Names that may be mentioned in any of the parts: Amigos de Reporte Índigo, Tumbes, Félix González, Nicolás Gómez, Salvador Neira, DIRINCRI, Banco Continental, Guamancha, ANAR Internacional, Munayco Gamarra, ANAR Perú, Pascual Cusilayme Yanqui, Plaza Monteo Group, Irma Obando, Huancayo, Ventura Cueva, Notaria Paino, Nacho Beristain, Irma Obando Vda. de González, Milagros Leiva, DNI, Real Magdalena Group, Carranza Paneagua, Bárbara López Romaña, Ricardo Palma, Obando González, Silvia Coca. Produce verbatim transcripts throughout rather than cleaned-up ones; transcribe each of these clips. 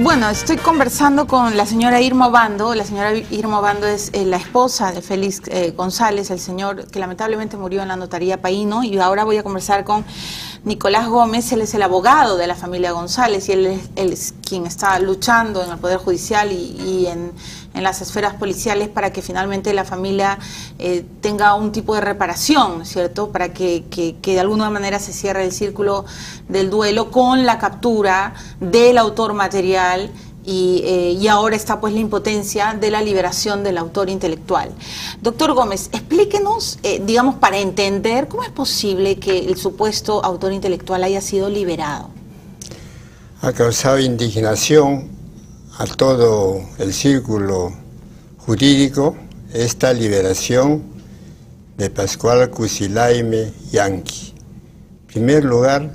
Bueno, estoy conversando con la señora Irma Obando. La señora Irma Obando es eh, la esposa de Félix eh, González, el señor que lamentablemente murió en la notaría Paino. Y ahora voy a conversar con Nicolás Gómez. Él es el abogado de la familia González y él es, él es quien está luchando en el Poder Judicial y, y en, en las esferas policiales para que finalmente la familia eh, tenga un tipo de reparación, ¿cierto? Para que, que, que de alguna manera se cierre el círculo del duelo con la captura del autor material y, eh, y ahora está pues la impotencia de la liberación del autor intelectual. Doctor Gómez, explíquenos, eh, digamos, para entender cómo es posible que el supuesto autor intelectual haya sido liberado. Ha causado indignación a todo el círculo jurídico esta liberación de Pascual Cusilayme Yanqui. En primer lugar,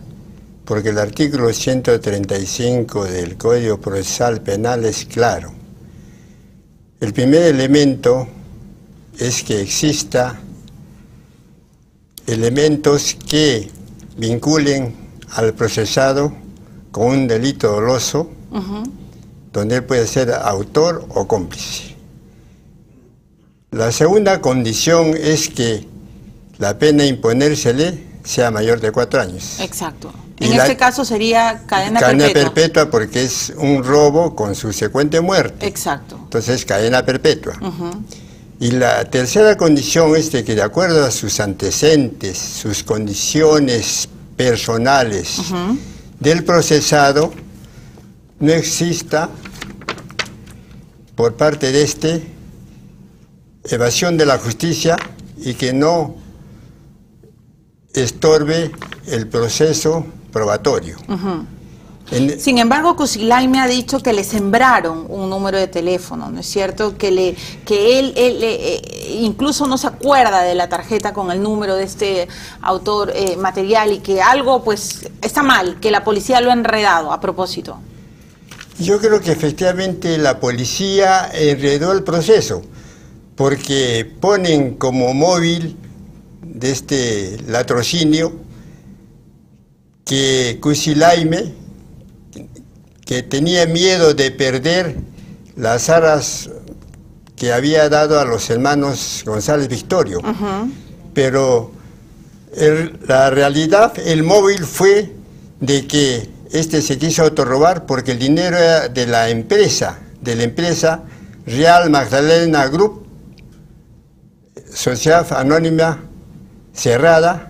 porque el artículo ciento treinta y cinco del Código Procesal Penal es claro. El primer elemento es que exista elementos que vinculen al procesado con un delito doloso, uh-huh, donde él puede ser autor o cómplice. La segunda condición es que la pena imponérsele sea mayor de cuatro años. Exacto. Y en este caso sería cadena, cadena perpetua. Cadena perpetua porque es un robo con subsecuente muerte. Exacto. Entonces, cadena perpetua. Uh-huh. Y la tercera condición es de que, de acuerdo a sus antecedentes, sus condiciones personales, uh-huh, del procesado, no exista por parte de este evasión de la justicia y que no estorbe el proceso probatorio. Uh-huh. en... Sin embargo, Cusilayme ha dicho que le sembraron un número de teléfono, ¿no es cierto? Que le, que él, él eh, incluso no se acuerda de la tarjeta con el número de este autor eh, material y que algo, pues, está mal, que la policía lo ha enredado a propósito. Yo creo que efectivamente la policía enredó el proceso, porque ponen como móvil de este latrocinio que Cusilayme, que tenía miedo de perder las aras que había dado a los hermanos González Victorio. Uh-huh. Pero el, la realidad, el móvil fue de que este se quiso autorrobar porque el dinero era de la empresa, de la empresa Real Magdalena Group, sociedad anónima cerrada,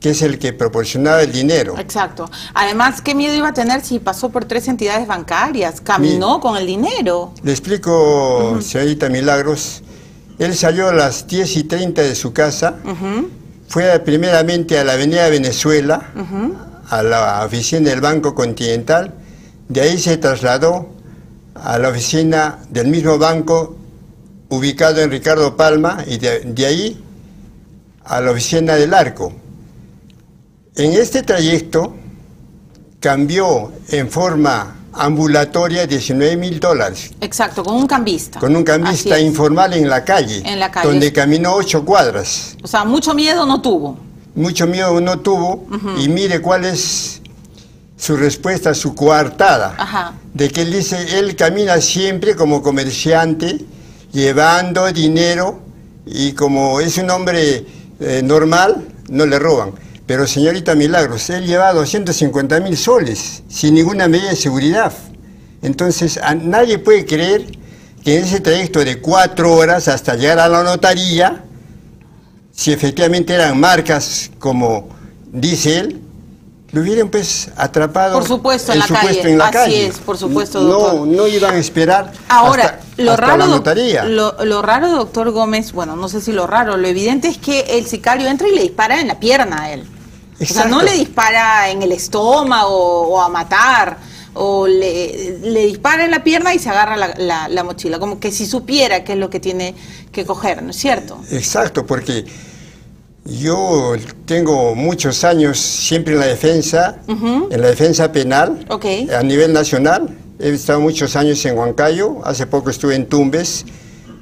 que es el que proporcionaba el dinero. Exacto. Además, ¿qué miedo iba a tener si pasó por tres entidades bancarias? Caminó Mi, con el dinero. Le explico, uh-huh, señorita Milagros. Él salió a las diez y treinta de su casa, uh-huh, fue primeramente a la avenida Venezuela, uh-huh, a la oficina del Banco Continental, de ahí se trasladó a la oficina del mismo banco ubicado en Ricardo Palma y de, de ahí a la oficina del Arco. En este trayecto cambió en forma ambulatoria diecinueve mil dólares. Exacto, con un cambista. Con un cambista informal en la calle, en la calle, donde caminó ocho cuadras. O sea, mucho miedo no tuvo. Mucho miedo no tuvo, uh-huh, y mire cuál es su respuesta, su coartada. Ajá. De que él dice, él camina siempre como comerciante, llevando dinero, y como es un hombre eh, normal, no le roban. Pero, señorita Milagros, él llevaba doscientos cincuenta mil soles, sin ninguna medida de seguridad. Entonces, a nadie puede creer que en ese trayecto de cuatro horas hasta llegar a la notaría, si efectivamente eran marcas, como dice él, lo hubieran pues atrapado. Por supuesto, en la calle. En la Así calle. es, por supuesto, doctor. No, no iban a esperar Ahora, hasta, lo hasta raro, la notaría. Lo, lo raro, doctor Gómez, bueno, no sé si lo raro, lo evidente es que el sicario entra y le dispara en la pierna a él. Exacto. O sea, no le dispara en el estómago o a matar, o le, le dispara en la pierna y se agarra la, la, la mochila, como que si supiera qué es lo que tiene que coger, ¿no es cierto? Exacto, porque yo tengo muchos años siempre en la defensa, uh-huh, en la defensa penal, okay, a nivel nacional. He estado muchos años en Huancayo, hace poco estuve en Tumbes,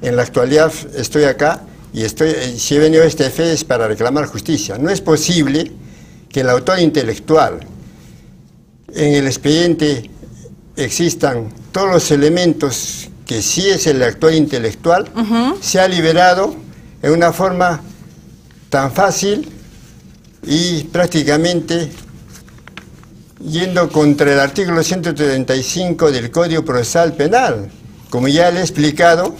en la actualidad estoy acá y estoy, si he venido a este F E es para reclamar justicia. No es posible que el autor intelectual en el expediente existan todos los elementos que sí es el actor intelectual, uh-huh, se ha liberado en una forma tan fácil y prácticamente yendo contra el artículo ciento treinta y cinco del Código Procesal Penal, como ya le he explicado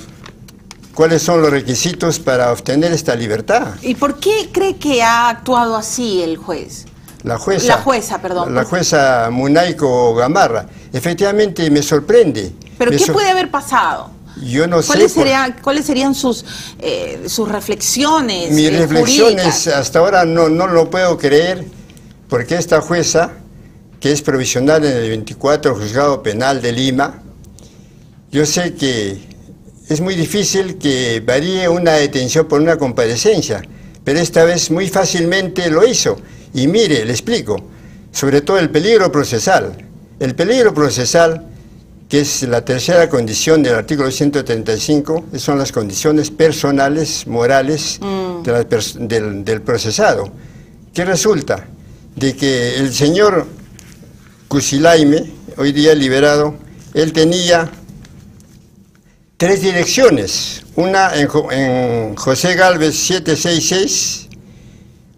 cuáles son los requisitos para obtener esta libertad. ¿Y por qué cree que ha actuado así el juez? La jueza, la jueza, perdón. La jueza Munayco Gamarra. Efectivamente me sorprende. ¿Pero me qué so... puede haber pasado? Yo no ¿Cuáles sé. Sería, por... ¿Cuáles serían sus, eh, sus reflexiones? Mis eh, reflexiones jurídicas? Hasta ahora no, no lo puedo creer, porque esta jueza, que es provisional en el veinticuatro Juzgado Penal de Lima, yo sé que es muy difícil que varíe una detención por una comparecencia, pero esta vez muy fácilmente lo hizo. Y mire, le explico, sobre todo el peligro procesal. El peligro procesal, que es la tercera condición del artículo ciento treinta y cinco, son las condiciones personales, morales, mm. de la pers del, del procesado. ¿Qué resulta? De que el señor Cusilayme, hoy día liberado, él tenía tres direcciones. Una en, jo en José Galvez setecientos sesenta y seis,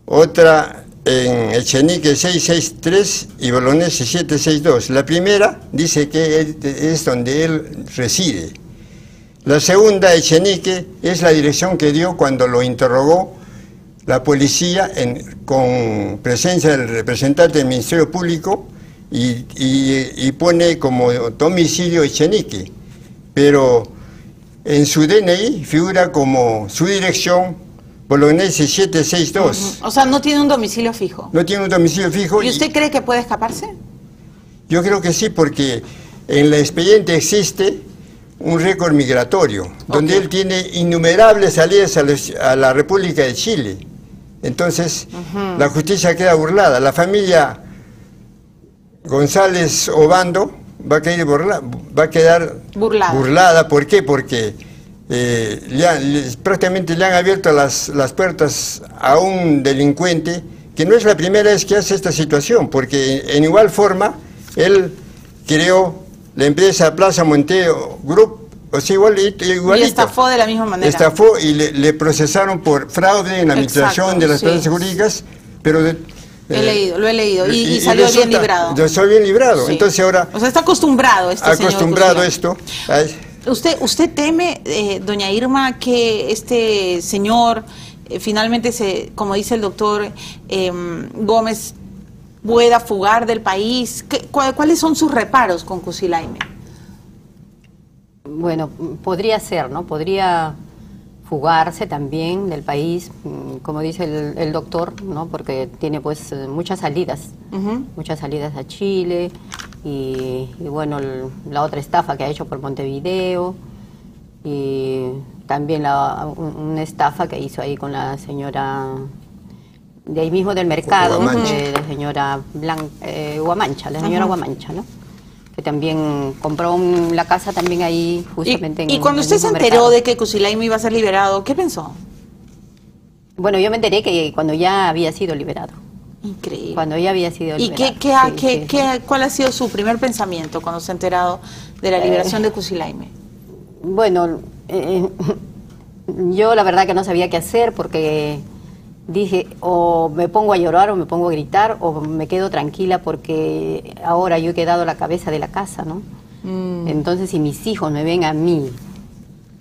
otra en Echenique seiscientos sesenta y tres y Bolognesi setecientos sesenta y dos. La primera dice que él, es donde él reside. La segunda, Echenique, es la dirección que dio cuando lo interrogó la policía en, con presencia del representante del Ministerio Público y, y, y pone como domicilio Echenique. Pero en su D N I figura como su dirección Bolognesi setecientos sesenta y dos. Uh-huh. O sea, no tiene un domicilio fijo. No tiene un domicilio fijo. ¿Y usted y... cree que puede escaparse? Yo creo que sí, porque en el expediente existe un récord migratorio, okay, donde él tiene innumerables salidas a, les, a la República de Chile. Entonces, uh-huh, la justicia queda burlada. La familia González Obando va a quedar, burla, va a quedar burlada. burlada. ¿Por qué? Porque... Eh, le han, le, prácticamente le han abierto las, las puertas a un delincuente que no es la primera vez que hace esta situación, porque en, en igual forma él creó la empresa Plaza Monteo Group, o sea, igualito, igualito. Y estafó de la misma manera. Estafó y le, le procesaron por fraude en la administración, exacto, de las, sí, plazas jurídicas, pero... De, He eh, leído, lo he leído, y, y, y salió y resulta, bien librado. Yo soy bien librado, sí. Entonces ahora... O sea, está acostumbrado este Acostumbrado señor esto... A, ¿Usted, usted teme, eh, doña Irma, que este señor eh, finalmente, se, como dice el doctor eh, Gómez, pueda fugar del país? ¿Qué, cu ¿Cuáles son sus reparos con Cusilayme? Bueno, podría ser, ¿no? Podría fugarse también del país, como dice el, el doctor, ¿no? Porque tiene pues muchas salidas, uh-huh, muchas salidas a Chile... Y, y bueno, la otra estafa que ha hecho por Montevideo y también la, una estafa que hizo ahí con la señora de ahí mismo del mercado, de la señora Blan, eh, Guamancha, la señora, ajá, Guamancha, ¿no? Que también compró un, la casa también ahí justamente y, en el mercado. Y cuando usted se enteró mercado. de que Cusilayme iba a ser liberado, ¿qué pensó? Bueno, yo me enteré que cuando ya había sido liberado. Increíble. Cuando ella había sido liberada. ¿Y qué, qué, sí, qué, sí, qué, sí. cuál ha sido su primer pensamiento cuando se ha enterado de la liberación eh, de Cusilayme? Bueno, eh, yo la verdad que no sabía qué hacer porque dije o me pongo a llorar o me pongo a gritar o me quedo tranquila porque ahora yo he quedado la cabeza de la casa, ¿no? Mm. Entonces si mis hijos me ven a mí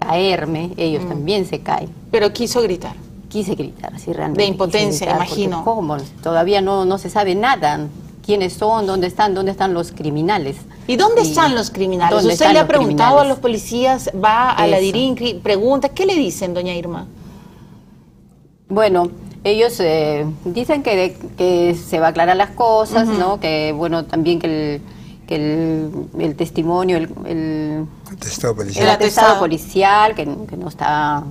caerme, ellos mm. también se caen. Pero quiso gritar. Quise gritar, así realmente. De impotencia, gritar, imagino. ¿Cómo? Todavía no, no se sabe nada. ¿Quiénes son? ¿Dónde están? ¿Dónde están los criminales? ¿Y dónde y, están los criminales? ¿Usted le ha preguntado criminales? a los policías? ¿Va a Eso. la DIRINCRI? Pregunta, ¿qué le dicen, doña Irma? Bueno, ellos eh, dicen que, que se va a aclarar las cosas, uh-huh, ¿no? Que, bueno, también que el, que el, el testimonio, el, el, atestado policial. el atestado policial, que, que no está...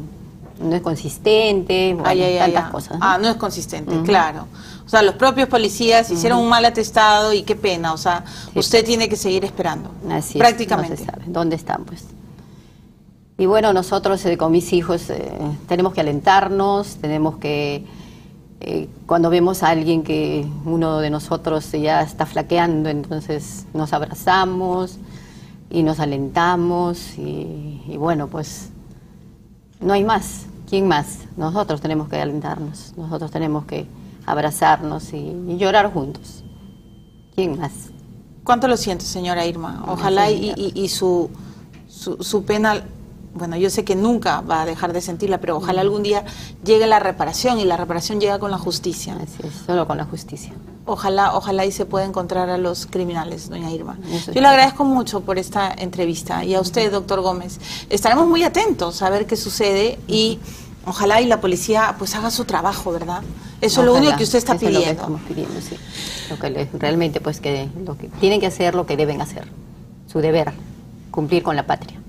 No es consistente, bueno, ay, ay, tantas ay, ay. cosas. ¿no? Ah, no es consistente, uh-huh, claro. O sea, los propios policías hicieron, uh-huh, un mal atestado y qué pena, o sea, sí, usted sí. tiene que seguir esperando. Así prácticamente. Es, no se sabe. ¿Dónde están, pues? Y bueno, nosotros eh, con mis hijos eh, tenemos que alentarnos, tenemos que, eh, cuando vemos a alguien que uno de nosotros ya está flaqueando, entonces nos abrazamos... y nos alentamos y, y bueno, pues no hay más. ¿Quién más? Nosotros tenemos que alentarnos, nosotros tenemos que abrazarnos y, y llorar juntos. ¿Quién más? ¿Cuánto lo siento, señora Irma? Ojalá y, y, y su, su, su pena, bueno, yo sé que nunca va a dejar de sentirla, pero ojalá algún día llegue la reparación, y la reparación llega con la justicia. Así es, solo con la justicia. Ojalá, ojalá y se pueda encontrar a los criminales, doña Irma. Eso Yo le agradezco mucho por esta entrevista, y a usted, doctor Gómez. Estaremos muy atentos a ver qué sucede y ojalá y la policía pues haga su trabajo, ¿verdad? Eso ojalá, es lo único que usted está pidiendo. Eso es lo que estamos pidiendo, sí. Lo que le, realmente pues que, lo que tienen que hacer, lo que deben hacer, su deber, cumplir con la patria.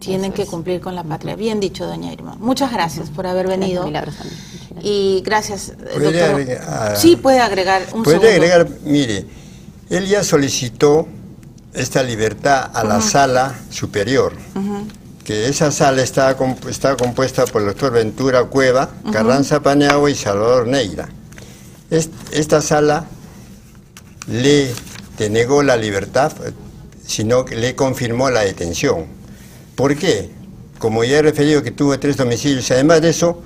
Tienen Eso que es. cumplir con la patria. Bien dicho, doña Irma. Muchas gracias uh-huh. por haber venido. Milagros también. Y gracias, doctor. Agregar, sí, puede agregar un segundo. Puede agregar, mire, él ya solicitó esta libertad a la uh-huh. sala superior, uh-huh. que esa sala está, está compuesta por el doctor Ventura Cueva, uh-huh. Carranza Paneagua y Salvador Neira. Est, esta sala le denegó la libertad, sino que le confirmó la detención. ¿Por qué? Como ya he referido que tuvo tres domicilios, además de eso,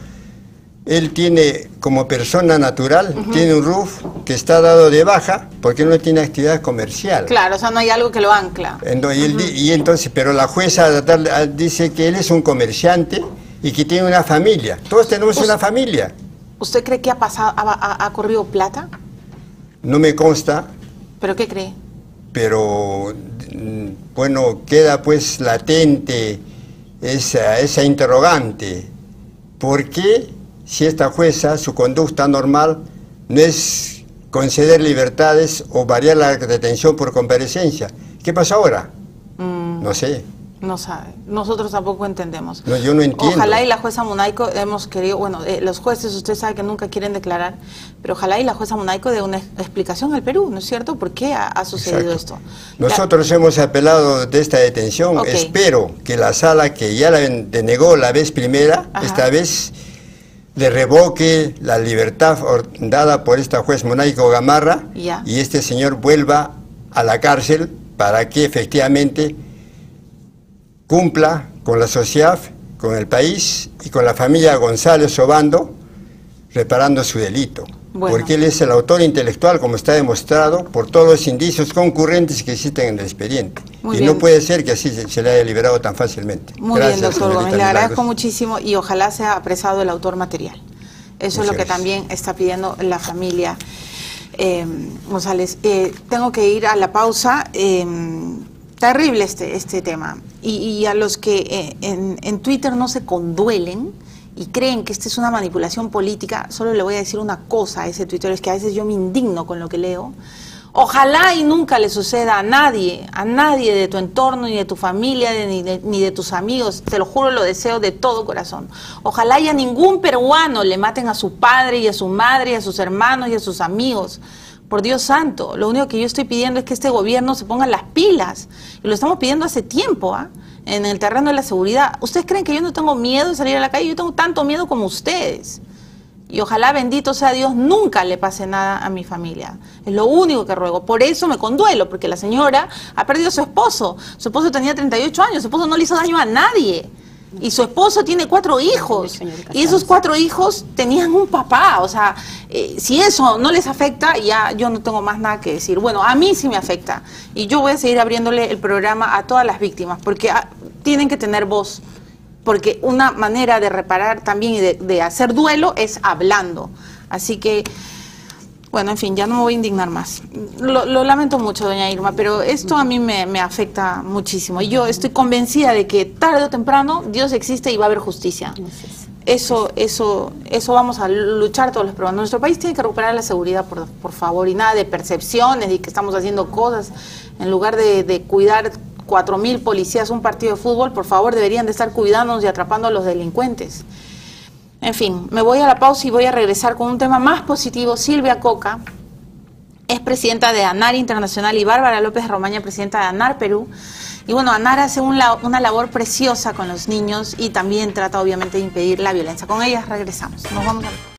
él tiene como persona natural, uh-huh. tiene un R U F que está dado de baja porque no tiene actividad comercial. Claro, o sea, no hay algo que lo ancla. Entonces, uh-huh. y, él, y entonces, pero la jueza dice que él es un comerciante y que tiene una familia. Todos tenemos una familia. ¿Usted cree que ha pasado, ha, ha corrido plata? No me consta. ¿Pero qué cree? Pero, bueno, queda pues latente esa, esa interrogante. ¿Por qué? Si esta jueza, su conducta normal no es conceder libertades o variar la detención por comparecencia. ¿Qué pasa ahora? Mm, no sé. No sabe. Nosotros tampoco entendemos. No, yo no entiendo. Ojalá y la jueza Munayco, hemos querido, bueno, eh, los jueces, usted sabe que nunca quieren declarar, pero ojalá y la jueza Munayco dé una explicación al Perú, ¿no es cierto? ¿Por qué ha, ha sucedido Exacto. esto? Nosotros ya. hemos apelado de esta detención. Okay. Espero que la sala que ya la denegó la vez primera, Ajá. esta vez le revoque la libertad dada por esta juez Munayco Gamarra yeah. y este señor vuelva a la cárcel para que efectivamente cumpla con la sociedad, con el país y con la familia González Obando, reparando su delito. Bueno. Porque él es el autor intelectual, como está demostrado, por todos los indicios concurrentes que existen en el expediente. Muy y bien. No puede ser que así se, se le haya liberado tan fácilmente. Muy gracias, bien, doctor Gómez. Le agradezco muchísimo y ojalá sea apresado el autor material. Eso Muchas es lo que gracias. También está pidiendo la familia eh, González. Eh, tengo que ir a la pausa. Eh, terrible este, este tema. Y, y a los que eh, en, en Twitter no se conduelen y creen que esta es una manipulación política, solo le voy a decir una cosa a ese tuitero, es que a veces yo me indigno con lo que leo. Ojalá y nunca le suceda a nadie, a nadie de tu entorno, ni de tu familia, de, ni, de, ni de tus amigos, te lo juro, lo deseo de todo corazón. Ojalá y a ningún peruano le maten a su padre y a su madre y a sus hermanos y a sus amigos. Por Dios santo, lo único que yo estoy pidiendo es que este gobierno se ponga las pilas. Y lo estamos pidiendo hace tiempo, ¿ah? ¿eh? En el terreno de la seguridad. ¿Ustedes creen que yo no tengo miedo de salir a la calle? Yo tengo tanto miedo como ustedes. Y ojalá, bendito sea Dios, nunca le pase nada a mi familia. Es lo único que ruego. Por eso me conduelo, porque la señora ha perdido a su esposo. Su esposo tenía treinta y ocho años, su esposo no le hizo daño a nadie. Y su esposo tiene cuatro hijos. Y esos cuatro hijos tenían un papá. O sea, eh, si eso no les afecta, ya yo no tengo más nada que decir. Bueno, a mí sí me afecta. Y yo voy a seguir abriéndole el programa a todas las víctimas, porque a, tienen que tener voz. Porque una manera de reparar también y de, de hacer duelo es hablando. Así que, bueno, en fin, ya no me voy a indignar más. Lo, lo lamento mucho, doña Irma, pero esto a mí me, me afecta muchísimo. Y yo estoy convencida de que tarde o temprano Dios existe y va a haber justicia. Eso, eso, eso vamos a luchar todos los peruanos. Nuestro país tiene que recuperar la seguridad, por, por favor, y nada de percepciones y que estamos haciendo cosas. En lugar de, de cuidar cuatro mil policías un partido de fútbol, por favor, deberían de estar cuidándonos y atrapando a los delincuentes. En fin, me voy a la pausa y voy a regresar con un tema más positivo. Silvia Coca es presidenta de ANAR Internacional y Bárbara López Romaña, presidenta de ANAR Perú. Y bueno, ANAR hace un la una labor preciosa con los niños y también trata obviamente de impedir la violencia. Con ellas regresamos. Nos vamos a...